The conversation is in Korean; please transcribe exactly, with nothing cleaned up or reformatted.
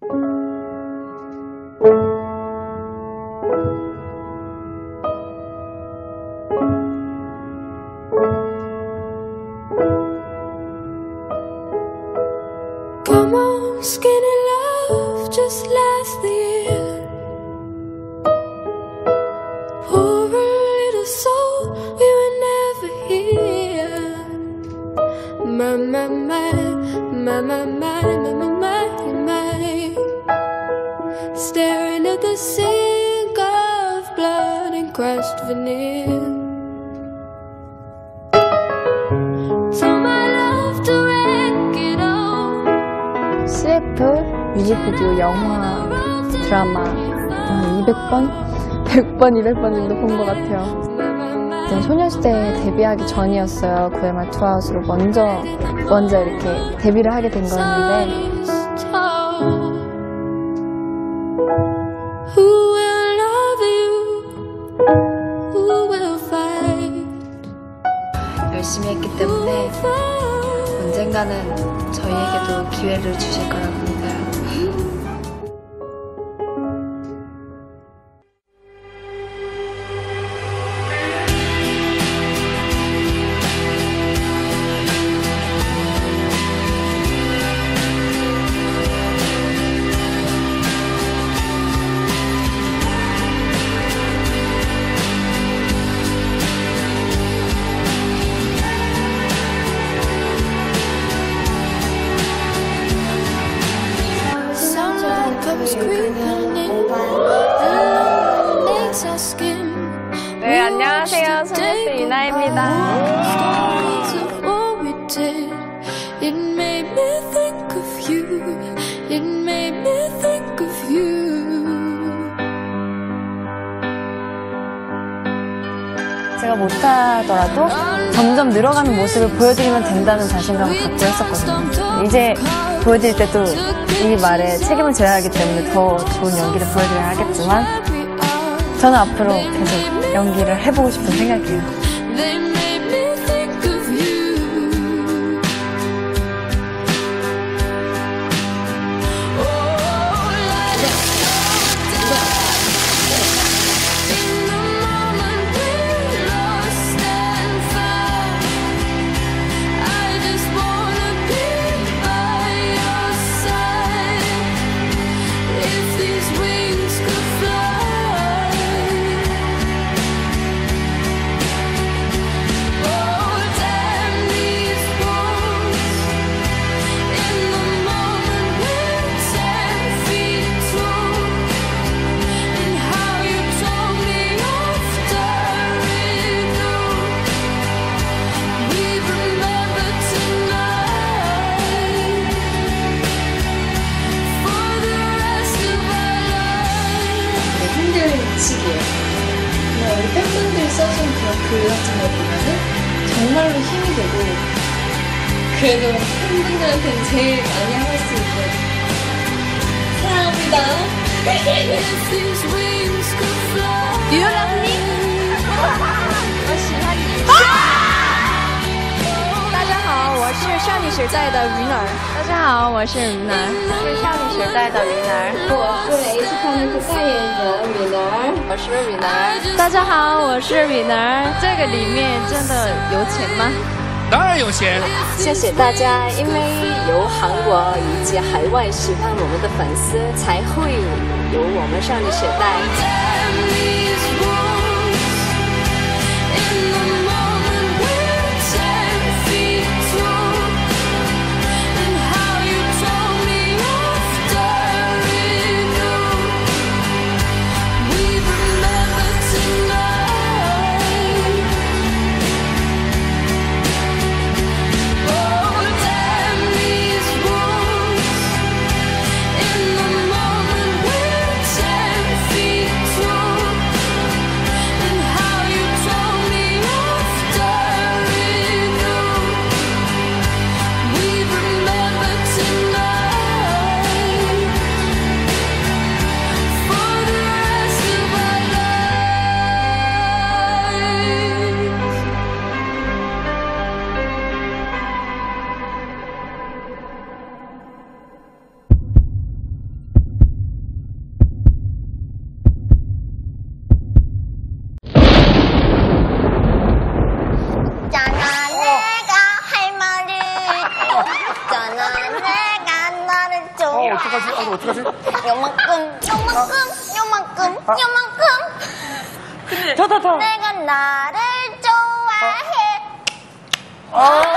Come on, skinny love, just last the year. Poor little soul, we were never here. My, my, my, my, my, my, my, my, my. Staring at the sink of blood and crushed veneer. 슬리플, 뮤직비디오, 영화, 드라마 한 이백 번, 백 번, 이백 번 정도 본 것 같아요. 소녀시대에 데뷔하기 전이었어요. 구회 말 투아웃으로 먼저 먼저 이렇게 데뷔를 하게 된 거였는데 열심히 했기 때문에 언젠가는 저희에게도 기회를 주실 거라고 믿어요. 네, 안녕하세요. 소녀시대 이나입니다. 제가 못하더라도 점점 늘어가는 모습을 보여드리면 된다는 자신감을 갖고 했었거든요. 이제 보여드릴 때도 이 말에 책임을 져야 하기 때문에 더 좋은 연기를 보여드려야 하겠지만 저는 앞으로 계속 연기를 해보고 싶은 생각이에요. 그냥 우리 팬분들이 써준 그런 글 같은 걸 보면은 정말로 힘이 되고 그래도 팬분들한테는 제일 많이 하고 있으니까 사랑합니다. Do you love me?大家好，我是少女时代的Winner。大家好，我是Winner。这个里面真的有钱吗？当然有钱。谢谢大家，因为有韩国以及海外喜欢我们的粉丝，才会有我们少女时代。 We'll be right back. 어떡하지? 아, 어떡하지? 요만큼, 요만큼, 요만큼, 요만큼. 근데, 내가 나를 좋아해. 아.